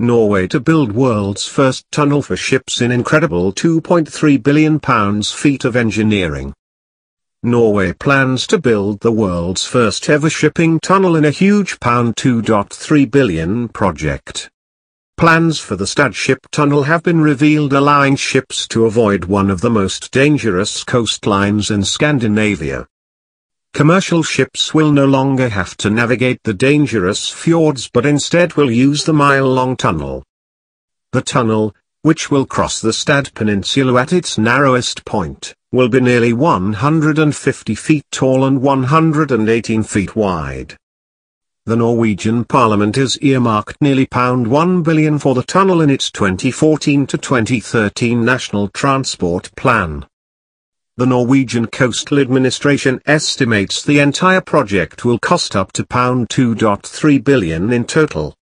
Norway to build world's first tunnel for ships in incredible £2.3 billion feet of engineering. Norway plans to build the world's first ever shipping tunnel in a huge £2.3 billion project. Plans for the Stad Ship Tunnel have been revealed, allowing ships to avoid one of the most dangerous coastlines in Scandinavia. Commercial ships will no longer have to navigate the dangerous fjords but instead will use the mile-long tunnel. The tunnel, which will cross the Stad Peninsula at its narrowest point, will be nearly 150 feet tall and 118 feet wide. The Norwegian Parliament has earmarked nearly £1 billion for the tunnel in its 2014 to 2013 National Transport Plan. The Norwegian Coastal Administration estimates the entire project will cost up to £2.3 billion in total.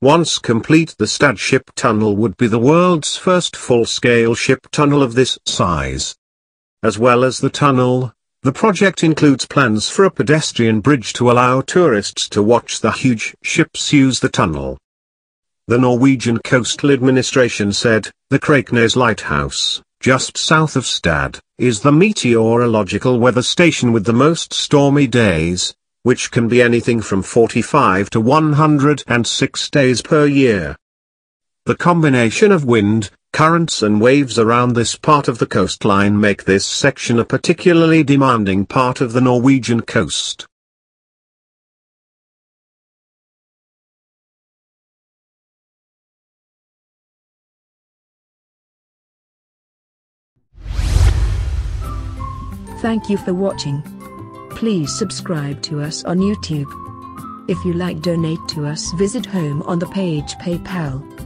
Once complete, the Stad Ship Tunnel would be the world's first full-scale ship tunnel of this size. As well as the tunnel, the project includes plans for a pedestrian bridge to allow tourists to watch the huge ships use the tunnel. The Norwegian Coastal Administration said, the Krakenes Lighthouse, just south of Stad, is the meteorological weather station with the most stormy days, which can be anything from 45 to 106 days per year. The combination of wind, currents and waves around this part of the coastline make this section a particularly demanding part of the Norwegian coast. Thank you for watching. Please subscribe to us on YouTube. If you like, donate to us, visit home on the page PayPal.